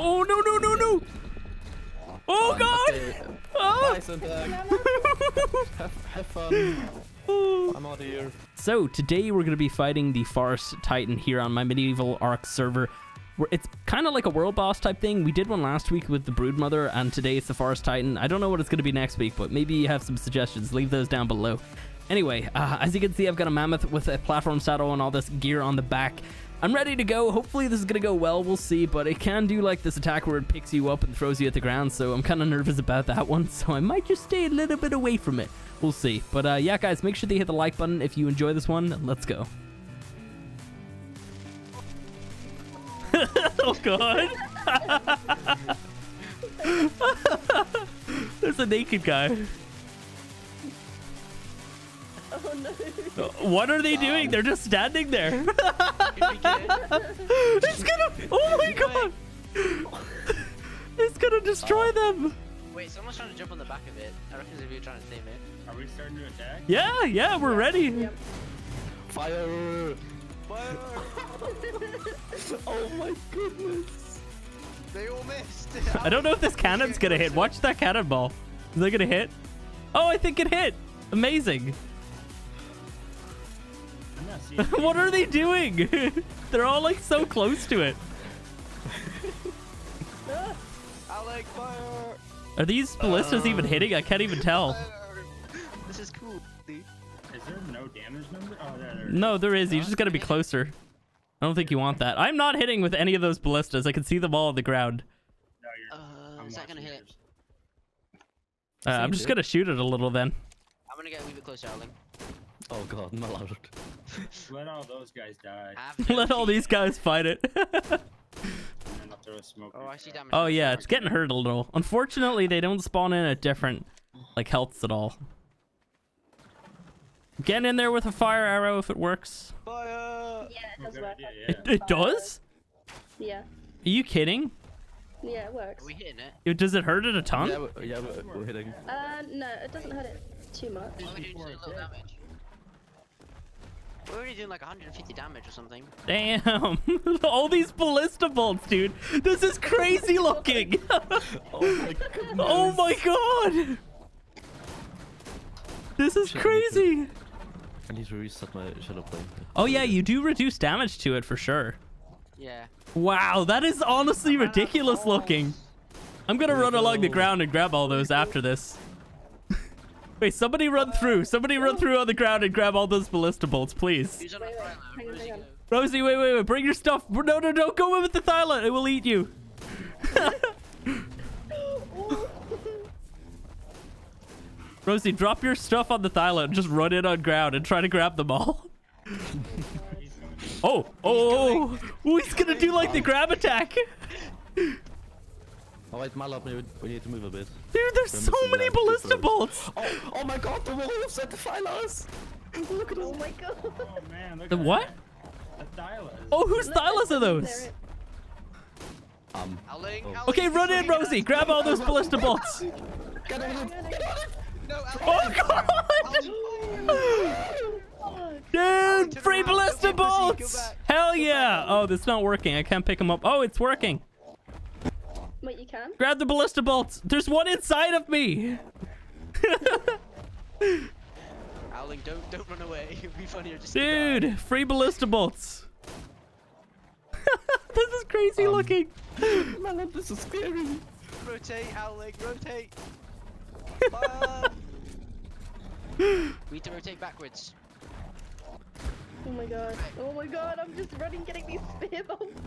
Oh, no, no, no, no. Oh, God. Oh. Bye, Syntac. Have fun. I'm out of here. So today we're going to be fighting the Forest Titan here on my Medieval Arc server. It's kind of like a world boss type thing. We did one last week with the Broodmother, and today it's the Forest Titan. I don't know what it's going to be next week, but maybe you have some suggestions. Leave those down below. Anyway, as you can see, I've got a mammoth with a platform saddle and all this gear on the back. I'm ready to go. Hopefully this is going to go well. We'll see, but it can do like this attack where it picks you up and throws you at the ground, so I'm kind of nervous about that one, so I might just stay a little bit away from it. We'll see. But yeah, guys, make sure that you hit the like button if you enjoy this one. Let's go. Oh, God. There's a naked guy. Oh, no. What are they doing? They're just standing there. It's gonna... Oh, my God. It's gonna destroy them. Wait, someone's trying to jump on the back of it. I reckon it's if you're trying to tame it. Are we starting to attack? Yeah, yeah, we're ready. Yep. Fire! Fire! Oh my goodness! They all missed. I don't know if this cannon's gonna hit. Watch that cannonball. Is that gonna hit? Oh, I think it hit. Amazing. What are they doing? They're all like so close to it. Alec, fire! Are these ballistas even hitting? I can't even tell. This is cool. Dude. Is there no damage number? Oh, there is. No, there is. You just gotta be closer. I don't think you want that. I'm not hitting with any of those ballistas. I can see them all on the ground. No, you're. Is that gonna hit? I'm just gonna shoot it a little then. I'm gonna get a little bit closer, Alec. Oh God, my lord. Let all those guys die. Let all these guys fight it. Oh yeah, it's getting hurt a little. Unfortunately, they don't spawn in at different like healths at all. Get in there with a fire arrow if it works. Fire! Yeah, it does work. It does? Yeah. Are you kidding? Yeah, it works. Are we hitting it? Does it hurt it a ton? Yeah, we're hitting. No, it doesn't hurt it too much. Why are we doing so little damage? We're already doing like 150 damage or something. Damn! All these ballista bolts, dude. This is crazy looking. Oh my goodness. Oh my God! This is crazy. I need to reset my shadow plane. Oh yeah, you do reduce damage to it for sure. Yeah. Wow, that is honestly ridiculous looking. I'm gonna run along the ground and grab all those after this. Wait, somebody run through. Somebody run through on the ground and grab all those ballista bolts, please. Wait. Rosie, wait. Bring your stuff. No. Go in with the thyla. It will eat you. Rosie, drop your stuff on the thyla and just run in on ground and try to grab them all. Oh, he's going to do like the grab attack. All right, my love, we need to move a bit. Dude, there's so many ballista bolts. Oh my God, the wolves at the phylas. Look at us. Oh my God. Oh man, look at what? The thylas. Oh, whose thylas are those? Okay, run in, Rosie. Grab all those ballista bolts. Oh God. Dude, free ballista bolts. Hell yeah. Oh, that's not working. I can't pick them up. Oh, it's working. Wait, you can? Grab the ballista bolts. There's one inside of me. Owling, don't run away. It'd be funnier just Dude, free ballista bolts. This is crazy looking. My love, this is scary. Rotate, Owling, rotate. We need to rotate backwards. Oh my God. Oh my God, I'm just running getting these spear bolts.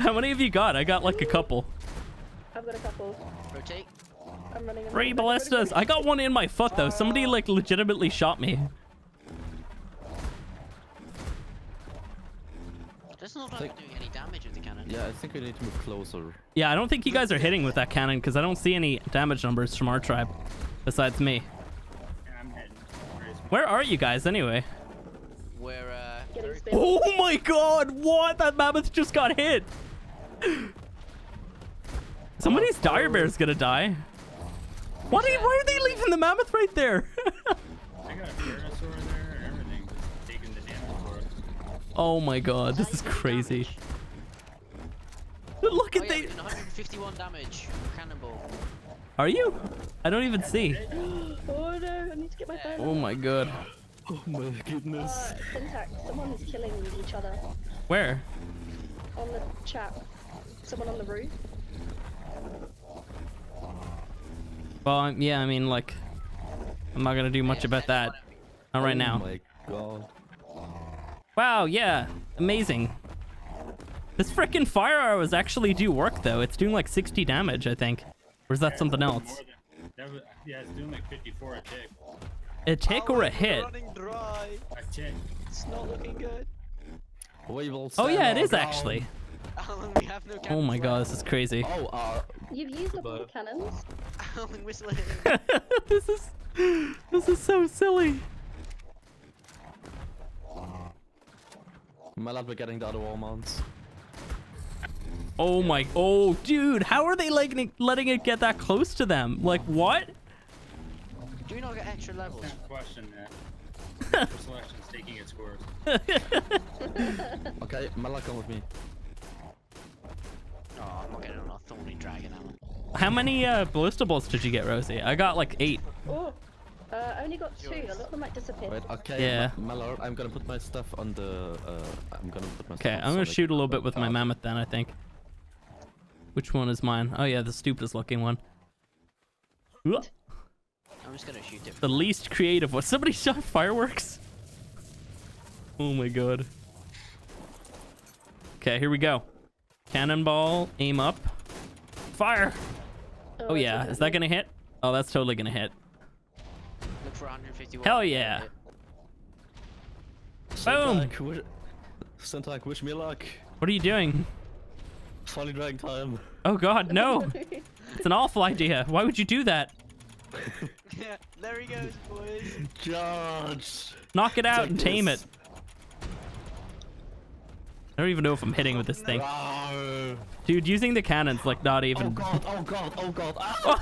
How many have you got? I got like a couple. I've got a couple. Rotate. I'm running. Three ballistas. I got one in my foot though. Somebody like legitimately shot me. Doesn't look like doing any damage with the cannon. Yeah, I think we need to move closer. Yeah, I don't think you guys are hitting with that cannon because I don't see any damage numbers from our tribe, besides me. Where are you guys anyway? We're Oh my God! What? That mammoth just got hit. Somebody's dire bear's gonna die. Why are they leaving the mammoth right there? I got a dinosaur there and everything, just taking the dinosaur. Oh my God, this is crazy. Look at the 151 damage cannonball. Are you? I don't even see. Oh no, I need to get my phone. Oh my god. Oh my goodness. Syntac, someone is killing each other. Where? On the chat. Someone on the roof. Well, yeah, I mean, like, I'm not gonna do much about that. Not right now. Oh my god. Wow, yeah, amazing. This frickin' fire arrows actually do work, though. It's doing like 60 damage, I think. Or is that something else? Yeah, it's doing like 54 a tick. A tick or a hit? Dry. A tick. It's not looking good. Oh yeah, it is down. Actually. We have no oh my god, this is crazy. Oh, you've used up all the cannons. This is so silly. My lad, we're getting the other wall mounts. Oh my, oh dude, how are they like letting it get that close to them? Like what? Do you not get extra levels? That's a question, man. Selection's taking its course. Okay, my lad, come with me. Oh, I'm not getting on a thorny dragon, Alan. How many ballista balls did you get, Rosie? I got like 8. Oh. I only got 2. A lot of them might disappear. Wait, okay, yeah. My lord, I'm gonna put my stuff on the. I'm gonna put my. Okay, I'm gonna shoot a little bit with my mammoth then, I think. Which one is mine? Oh yeah, the stupidest looking one. I'm just gonna shoot it. The least creative one. Somebody shot fireworks. Oh my god. Okay, here we go. Cannonball, aim up, fire. Oh yeah, is that gonna hit? Oh, that's totally gonna hit. For 151. Hell yeah! Boom! Syntac, wish me luck. What are you doing? Folly dragon time. Oh god, no! It's an awful idea. Why would you do that? Yeah, there he goes, boys. Charge! Knock it out and tame it. I don't even know if I'm hitting with this thing. No. Dude, using the cannon's like not even. Oh god! Oh god! Oh god!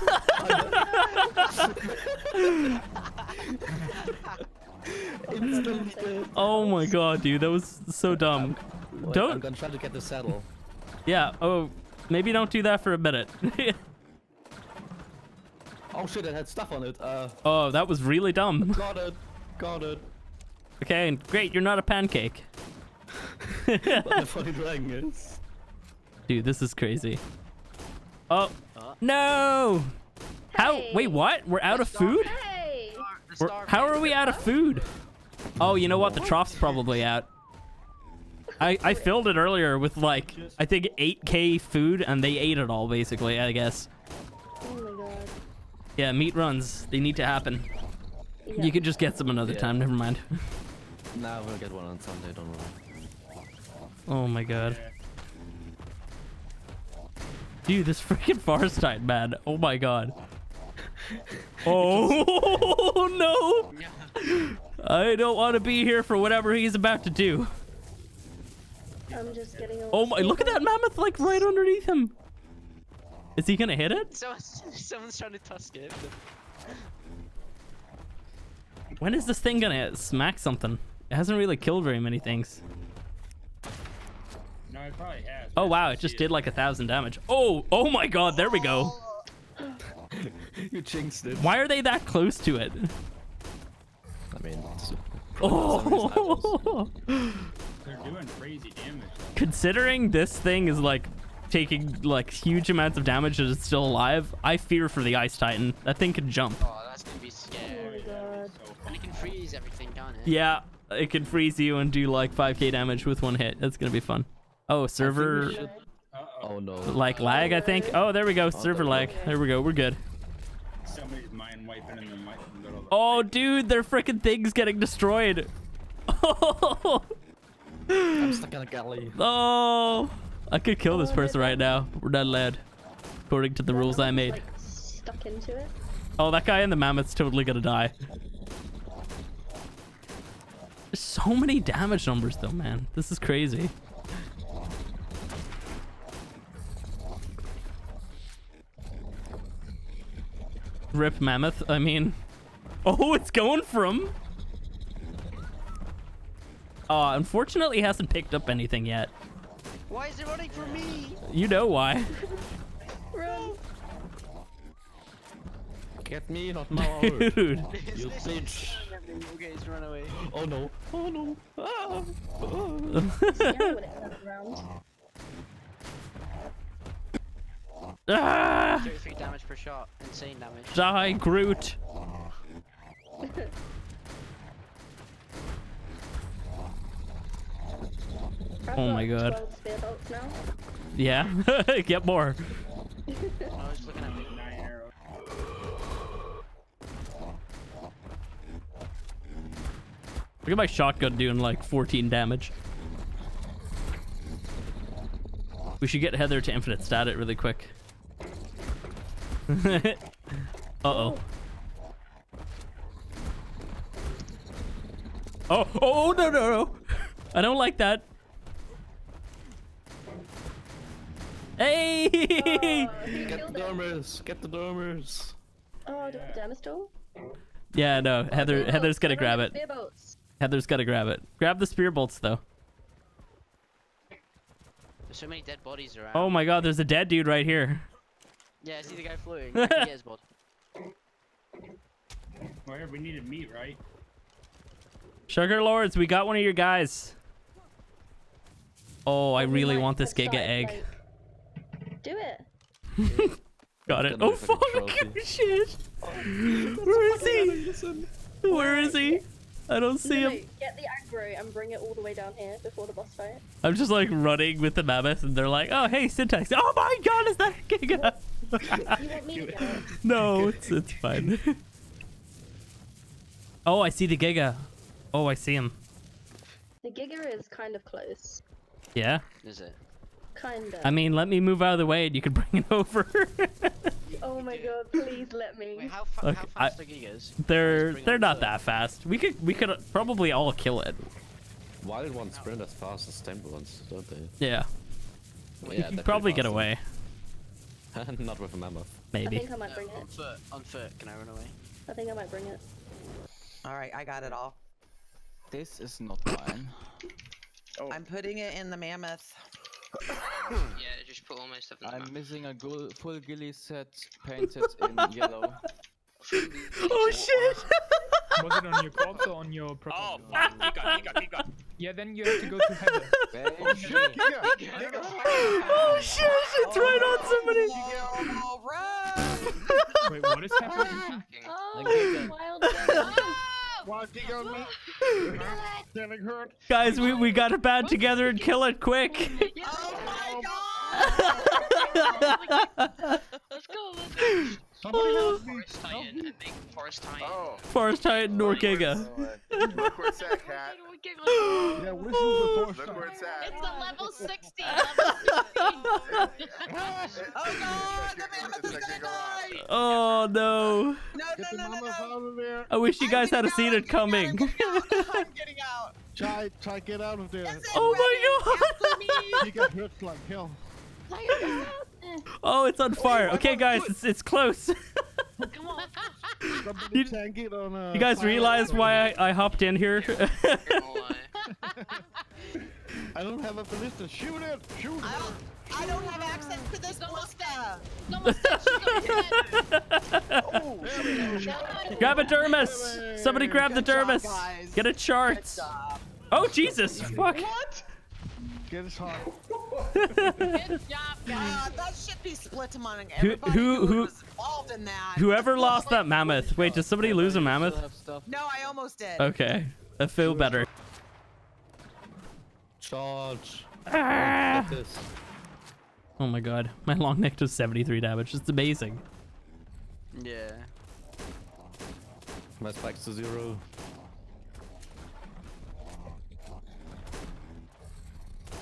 Oh, oh my god, dude, that was so dumb. Wait, don't. I'm gonna try to get the saddle. Yeah. Oh, maybe don't do that for a minute. Oh shit! It had stuff on it. Oh, that was really dumb. Got it. Got it. Okay, great. You're not a pancake. What the funny dragon is. Dude, this is crazy. Oh no! How? Hey. Wait, what? We're out of food? Hey. How are we out of food? Oh, you know what? The trough's probably out. I filled it earlier with like I think 8K food, and they ate it all basically. I guess. Oh my god. Yeah, meat runs. They need to happen. Yeah. You could just get some another time. Never mind. Nah, we'll get one on Sunday. Don't worry. Oh my god. Dude, this freaking Forest Titan, man. Oh my god. Oh no! I don't want to be here for whatever he's about to do. I'm just getting a oh my, look at that mammoth like right underneath him. Is he gonna hit it? Someone's trying to tusk it. When is this thing gonna smack something? It hasn't really killed very many things. No, it probably has. Oh wow, it just did like 1,000 damage. Oh, oh my god, there we go. You jinxed it. Why are they that close to it? I mean, oh. They're doing crazy damage. Considering this thing is like taking like huge amounts of damage and it's still alive, I fear for the Ice Titan. That thing can jump. Oh, that's gonna be scary. Oh, and it can freeze everything, can't it? Yeah, it can freeze you and do like 5k damage with one hit. That's gonna be fun. Oh, server oh, no. Like lag, I think. Oh, there we go. Server lag. There we go. We're good. Somebody's mind wiping in the mic in the middle of the oh, dude, their freaking thing's getting destroyed. Oh. I'm stuck in a galley. Oh, I could kill this person right now. But we're not allowed, according to the rules I made. Like, stuck into it. Oh, that guy in the mammoth's totally gonna die. There's so many damage numbers, though, man. This is crazy. Rip mammoth. I mean, oh, it's going from. Unfortunately, hasn't picked up anything yet. Why is it running from me? You know why. Run. Get me, not my own. Dude. You bitch. Okay, it's run away. Oh no. Oh no. Ah. Oh. Ah! 33 damage per shot. Insane damage. Die, Groot. Oh my god. Yeah, get more. I was looking at the nine arrow. Look at my shotgun doing like 14 damage. We should get Heather to infinite stat it really quick. Uh-oh. Oh, oh, no, no, no. I don't like that. Hey! Get the dormers! Get the dormers! Oh, do I have a damage tool? Yeah, no. Heather, Heather's gonna grab it. Heather's gonna grab it. Grab the spear bolts, though. There's so many dead bodies around. Oh my god, there's a dead dude right here. Yeah, I see the guy floating. I think he has bolt. Well, we needed meat, right? Sugar Lords, we got one of your guys. Oh, I really want this Giga Egg. Like... Do it. Got it. Oh, fuck. Shit. Where is he? Where is he? I don't see him. Get the aggro and bring it all the way down here before the boss fight. I'm just like running with the mammoth and they're like, oh, hey, Syntax. Oh my god, is that Giga? You want me to go? No, it's fine. Oh, I see the Giga. Oh, I see him. The Giga is kind of close. Yeah? Is it? Kinda. I mean, let me move out of the way and you can bring it over. Oh my god, please let me. Wait, okay, how fast are Gigas? They're not that fast. We could probably all kill it. Wild ones sprint as fast as temple ones, don't they? Yeah. Well, yeah, you could probably get away. Not with a mammoth. Maybe. I think I might bring it. On foot, can I run away? I think I might bring it. Alright, I got it all. This is not mine. Oh. I'm putting it in the mammoth. Yeah, just put all my stuff in the I'm missing a full ghillie set painted in yellow. Oh shit! Was it on your corpse or on your proton? Oh fuck, he got. Yeah, then you have to go to Heather. Oh shit! Oh shit, it's right on somebody! Wait, what is happening? Oh, wild. Guys, we got it bad together and kill it quick. Oh my god! Let's go. Somebody help me. Forest Titan, I think. Forest Titan. Oh. Forest Titan nor Giga. Look where it's at, Cat. Yeah, where's the Forest Titan? Look where it's at. It's the level 60. Oh god, the mammoth is gonna die. Oh no. No. I wish you guys had seen it coming. I'm getting out. Try get out of there. Oh my god. You got hit like hell. Oh, it's on fire. Okay, guys, it's close. Come on. You guys realize why I hopped in here? I don't have a ballista. Shoot it! Shoot it! I don't have access to this ballista. Grab a dermis. Somebody grab the dermis. Get a chart. Oh, Jesus. Fuck. What? Get his heart. Good job, guys. That should be split among everybody who was involved in that. Whoever lost that mammoth. Wait, did somebody lose a mammoth? No, I almost did. Okay, I feel better. Charge. Ah! Oh my god, my long neck does 73 damage. It's amazing. Yeah. My spikes to 0.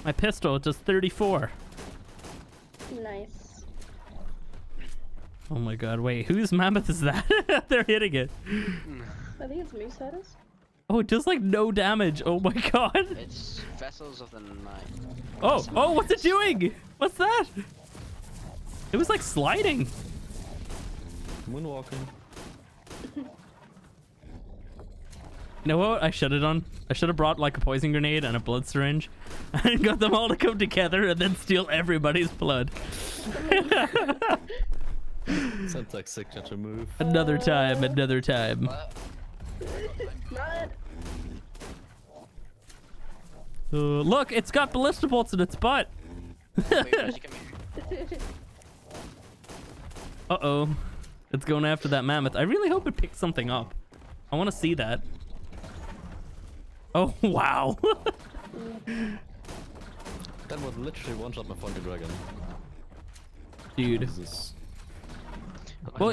My pistol does 34. Nice. Oh my god, wait, whose mammoth is that? They're hitting it. I think it's Moosechickers. Oh, it does like no damage. Oh my god. It's vessels of the night. Oh, what's it doing? What's that? It was like sliding. Moonwalking. You know what I should have done? I should have brought like a poison grenade and a blood syringe. I got them all to come together and then steal everybody's blood. Sounds like signature move. Another time, another time. Look, it's got ballista bolts in its butt. Uh-oh. It's going after that mammoth. I really hope it picks something up. I want to see that. Oh, wow. That would literally one-shot my funky dragon. Dude. Jesus. Well,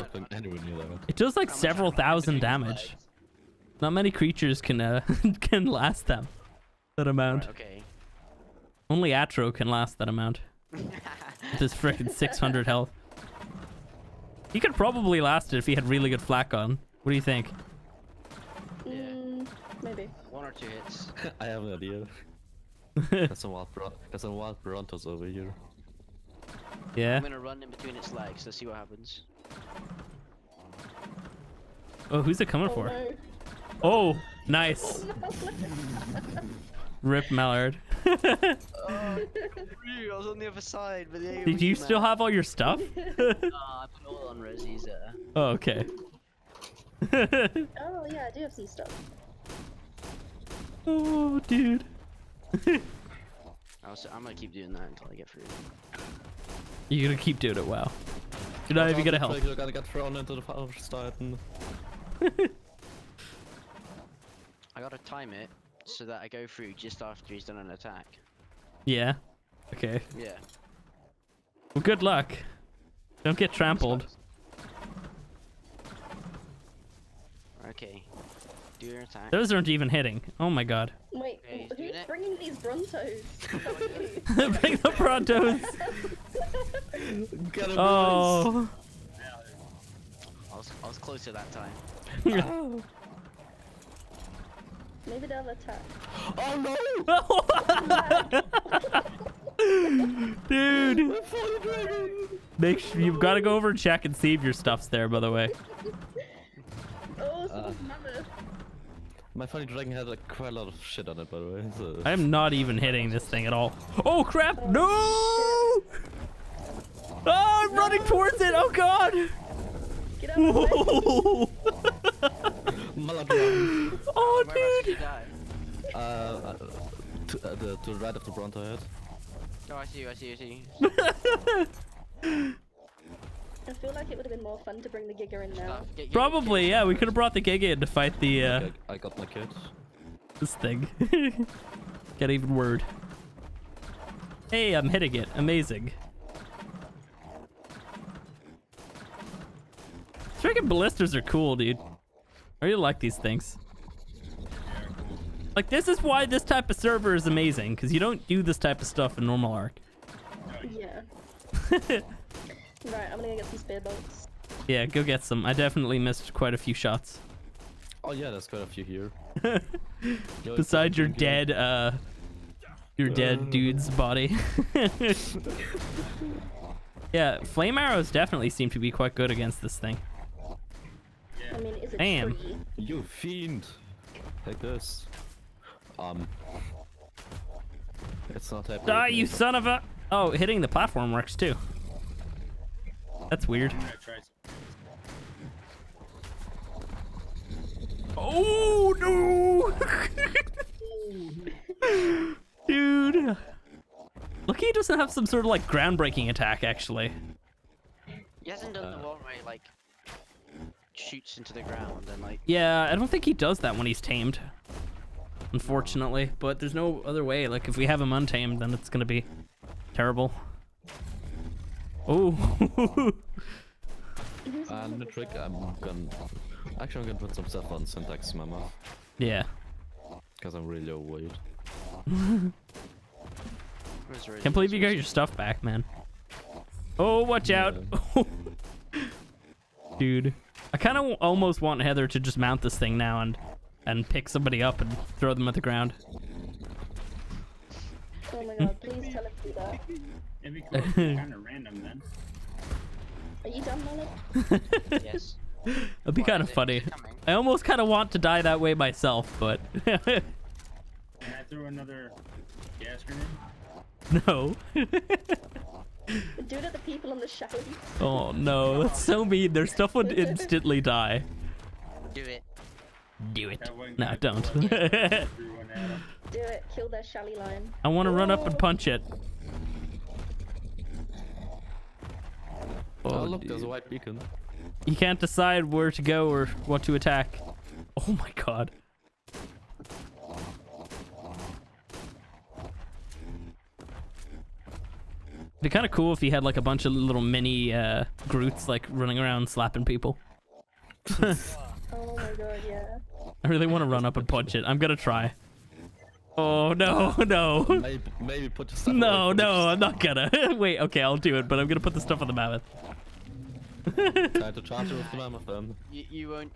it does like several thousand damage. Not many creatures can last that amount. Right, okay. Only Atro can last that amount. With his freaking 600 health. He could probably last it if he had really good flak on. What do you think? Yeah. Maybe. One or two hits. I have no idea. That's a wild Brontos over here. Yeah. I'm gonna run in between its legs. Let's see what happens. Oh, who's it coming for? No. Oh, nice. Rip Mallard. I was on the other side. But yeah, did you still have all your stuff? I put all on Rosie's. Oh, okay. Oh, yeah, I do have some stuff. Oh, dude. Also, I'm gonna keep doing that until I get through. You're gonna keep doing it, wow. Did I even get a help? You're gonna get thrown into the Forest Titan. I gotta time it so that I go through just after he's done an attack. Yeah. Okay. Yeah. Well, good luck. Don't get trampled. Okay. Do your attack. Those aren't even hitting. Oh my god. Wait, okay, who's bringing these Brontos? Bring the Brontos! Oh. I was closer that time. Oh. Maybe they'll attack. Oh no! Dude! Make sure you've got to go over and check and see if your stuff's there, by the way. Oh, my funny dragon had like, quite a lot of shit on it, by the way. So. I am not even hitting this thing at all. Oh crap! No! Oh, I'm running towards it! Oh god! Get out of the way. Oh dude! To the right of the Bronto head. Oh, I see you, I see you, I see you. I feel like it would have been more fun to bring the Giga in now. Probably, yeah. We could have brought the Giga in to fight the. I got my kids. This thing. Can't even word. Hey, I'm hitting it. Amazing. Freaking ballistas are cool, dude. I really like these things. Like, this is why this type of server is amazing, because you don't do this type of stuff in normal Arc. Yeah. Right, I'm gonna go get some spare bolts. Yeah, go get some. I definitely missed quite a few shots. Oh yeah, there's quite a few here. Besides your dead dude's body. Yeah, flame arrows definitely seem to be quite good against this thing. I mean, is it damn. You fiend. Take this. It's not happening. Die, you son of a. Oh, hitting the platform works too. That's weird. Oh no! Dude! Look, he doesn't have some sort of like groundbreaking attack actually. He hasn't done the one where he like shoots into the ground and like. Yeah, I don't think he does that when he's tamed. Unfortunately, but there's no other way. Like if we have him untamed, then it's gonna be terrible. Oh, the trick I'm gonna put some stuff on Syntac Mama. Yeah. Because I'm really overweight. Can't believe you got your stuff back, man. Oh, watch out. Dude, I kind of almost want Heather to just mount this thing now and pick somebody up and throw them at the ground. Oh my god, please tell us to do that. It'd be kind of random then. Are you done, Malik? Yes. It'd be kind of funny. I almost kind of want to die that way myself, but. And I threw another Gas grenade? No. Do it at the people on the shower. Oh no, that's so mean. Their stuff would instantly die. Do it. Do it. No, don't. Do it. Kill that shally lion. I want to run up and punch it. Oh, look, there's a white beacon. You can't decide where to go or what to attack. Oh my god. It'd be kind of cool if he had like a bunch of little mini Groots like running around slapping people. Oh my god, yeah. I really want to run up and punch it. I'm gonna try. Oh no, no. Maybe put your stuff no, away. No, I'm not gonna. Wait, okay, I'll do it, but I'm gonna put the stuff on the mammoth. Try to charge it with the mammoth then. You won't.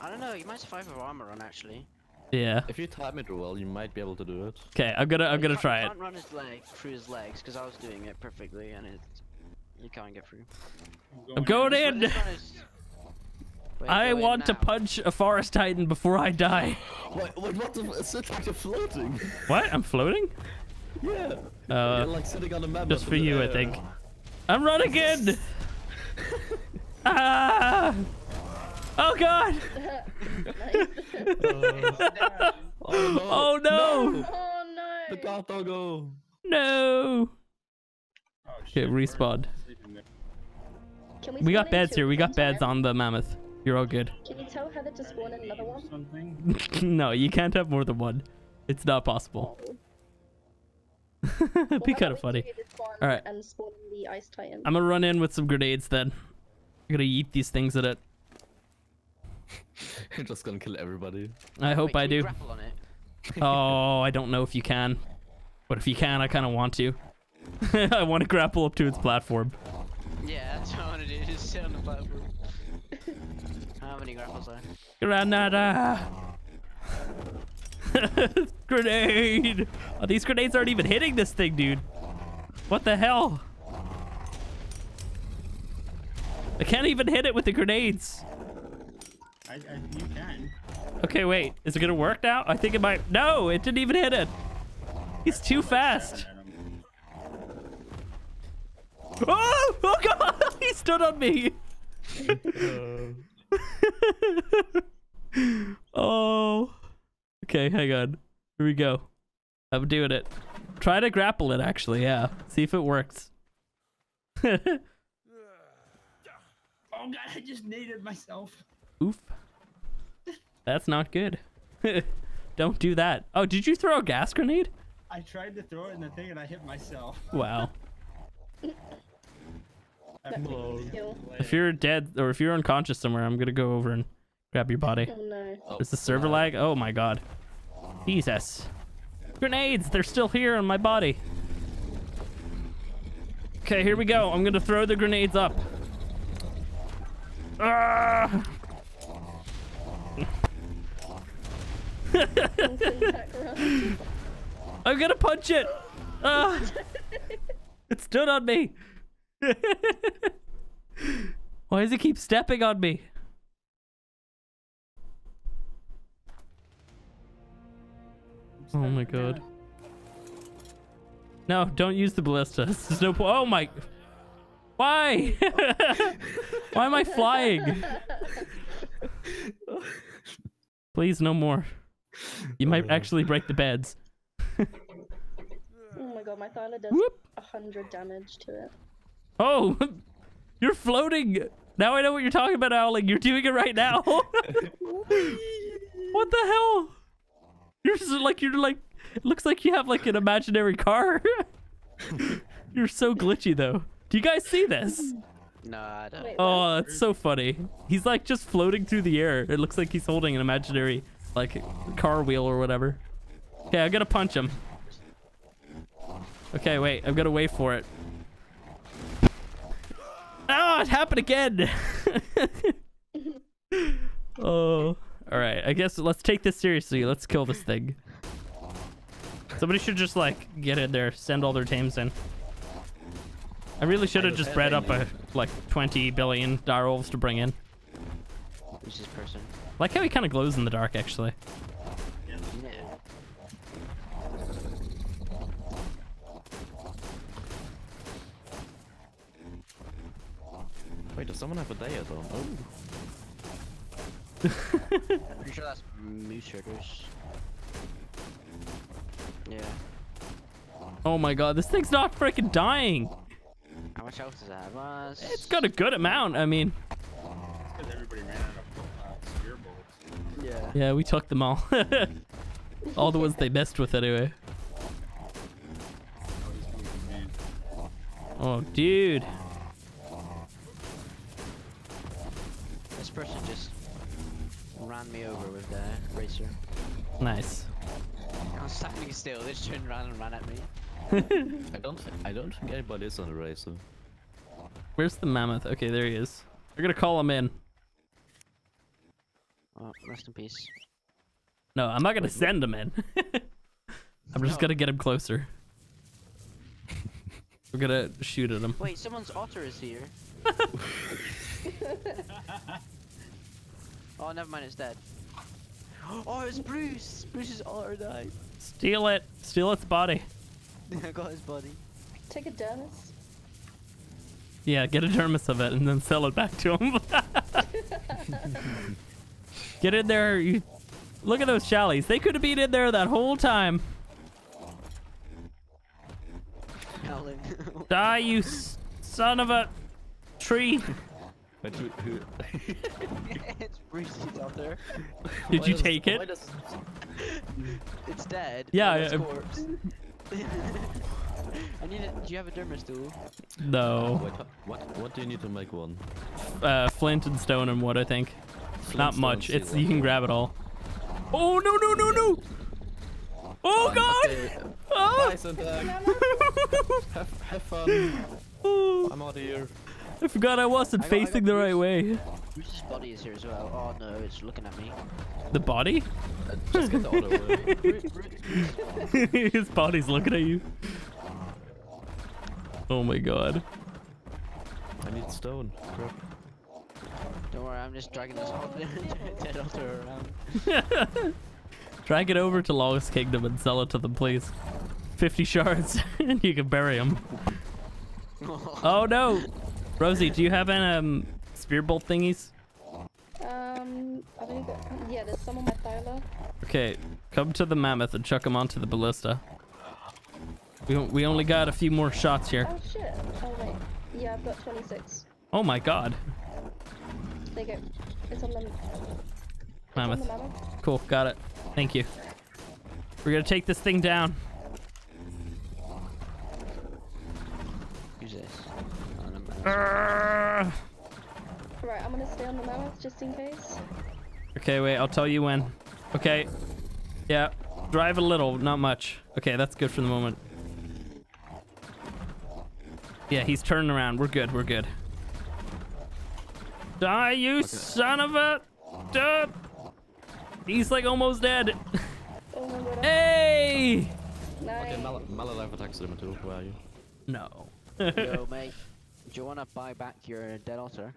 I don't know. You might survive with armor on actually. Yeah. If you time it well, you might be able to do it. Okay, I'm gonna try it. Can't run his legs through his legs because I was doing it perfectly and you can't get through. I'm going in. I want to punch a Forest Titan before I die. Wait, what? It sounds like you're floating. What? I'm floating? Yeah. You're like sitting on a mammoth. Just for you, I think. I'm running in. Ah! Oh god! Oh no! Oh no! The god doggo! No! Oh, shit, respawned. We got beds here. We got beds on the mammoth. You're all good. Can you tell Heather to spawn another one? No, you can't have more than one. It's not possible. It'd be kind of funny. All right. I'm gonna run in with some grenades then. I'm gonna yeet these things at it. I'm just gonna kill everybody. I hope. Wait, I do. Grapple on it? Oh, I don't know if you can. But if you can, I kind of want to. I want to grapple up to its platform. Yeah, that's what I want to do. Just sit on the platform. How many grapples are there? Granada! Grenade! Oh, these grenades aren't even hitting this thing, dude. What the hell? I can't even hit it with the grenades. You can. Okay, wait. Is it gonna work now? I think it might. No, it didn't even hit it. He's too fast. Oh god! He stood on me. Oh. Okay, hang on. Here we go. I'm doing it. Try to grapple it, actually. Yeah. See if it works. Oh god! I just needed myself. Oof. That's not good. Don't do that. Oh, did you throw a gas grenade? I tried to throw it in the thing and I hit myself. Wow. If you're dead or if you're unconscious somewhere, I'm gonna go over and grab your body. Oh, no. Oh, is the server lag? Oh my god. Jesus. Grenades! They're still here on my body. Okay, here we go. I'm gonna throw the grenades up. Ah! I'm gonna punch it. It stood on me. Why does it keep stepping on me? Oh my god. No, don't use the ballistas. There's no point. Oh my. Why? Why am I flying? Please, no more. You might actually break the beds. Oh my god, my thyla does 100 damage to it. Oh, you're floating. Now I know what you're talking about, Owling. You're doing it right now. What the hell? You're like, it looks like you have like an imaginary car. You're so glitchy though. Do you guys see this? No, I don't. Wait, oh, that's so funny. He's like just floating through the air. It looks like he's holding an imaginary like car wheel or whatever. Okay, I gotta punch him. Okay, wait, I've gotta wait for it. Ah, oh, it happened again. Oh, all right. I guess let's take this seriously. Let's kill this thing. Somebody should just like get in there, send all their teams in. I really should have just bred up a like 20 billion direwolves to bring in. Who's this person? Like how he kind of glows in the dark, actually. Yeah. Wait, does someone have a day at all? Oh. I'm pretty sure that's Moosechickers. Yeah. Oh my god, this thing's not freaking dying! How much health does it have? It's got a good amount, I mean. It's because everybody ran out of spear bolts. Yeah. Yeah, we took them all. All the ones they messed with anyway. Oh, dude. This person just ran me over with their racer. Nice. I was standing still. They just turned around and ran at me. I don't think anybody is on the racer. Where's the mammoth? Okay, there he is. We're gonna call him in. Oh, rest in peace. No, I'm not gonna send him in. I'm just gonna get him closer. We're gonna shoot at him. Wait, someone's otter is here. Oh, never mind, it's dead. Oh, it's Bruce! Bruce's otter died. Steal it! Steal its body. I got his body. Take a dermis. Yeah, get a dermis of it and then sell it back to him. Get in there, you... Look at those shallies. They could have been in there that whole time. Die, you son of a tree. It's Bruce's otter. Did you take it? It's dead. Yeah. It's corpse. I need it. Do you have a dermis tool? No. Wait, what do you need to make one? Flint and stone and wood, I think. Flint, not much. It's you can grab it all. Oh no no no no! Oh god! Oh. Nice. Have fun. Oh. I'm out of here. I forgot I wasn't facing the right way. Bruce's body is here as well. Oh no, it's looking at me. The body? Just get the auto away. His body's looking at you. Oh my god. I need stone. Don't worry, I'm just dragging this dead otter around. Drag it over to Lawless Kingdom and sell it to them, please. 50 shards, and you can bury them. Oh no! Rosie, do you have an spear bolt thingies? I think yeah, there's some on my thyla. Okay, come to the mammoth and chuck him onto the ballista. We only got a few more shots here. Oh shit! Oh wait, yeah, I've got 26. Oh my god. There you go. It's on the mammoth. Cool, got it. Thank you. We're gonna take this thing down. Who's this? Right, I'm gonna stay on the mammoth just in case. Okay, wait, I'll tell you when. Okay. Yeah. Drive a little, not much. Okay, that's good for the moment. Yeah, he's turning around. We're good, we're good. Die, you son of a... Duh. He's like almost dead. Oh my god. Hey! Nice. Okay, Malalive attacks him too. Where are you? No. Yo, mate. Do you want to buy back your dead otter?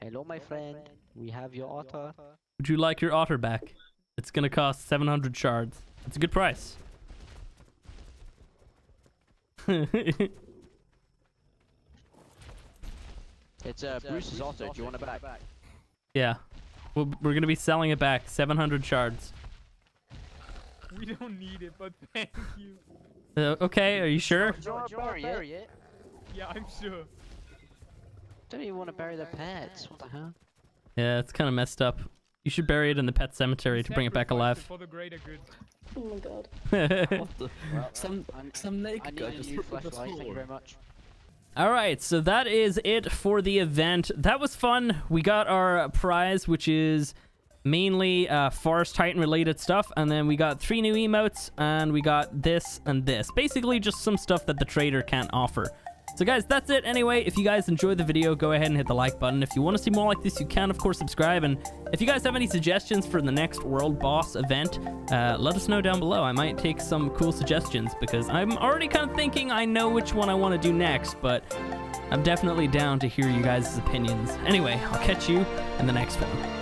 Hello, my friend. We have your otter. Would you like your otter back? It's going to cost 700 shards. It's a good price. It's Bruce's otter. Do you want it back? Yeah. We're going to be selling it back. 700 shards. We don't need it, but thank you. Okay, are you sure? Bury it. Yeah, I'm sure. Don't even want to bury the pets. What the hell? Yeah, it's kind of messed up. You should bury it in the pet cemetery to bring it back alive. For the greater good. Oh my god. Some naked guy just put the sword. Thank you very much. All right, so that is it for the event. That was fun. We got our prize, which is mainly Forest Titan related stuff, and then we got 3 new emotes, and we got this and this. Basically just some stuff that the trader can't offer. So guys, that's it anyway. If you guys enjoyed the video, go ahead and hit the like button. If you want to see more like this, you can, of course, subscribe. And if you guys have any suggestions for the next World Boss event, let us know down below. I might take some cool suggestions because I'm already kind of thinking I know which one I want to do next, but I'm definitely down to hear you guys' opinions. Anyway, I'll catch you in the next one.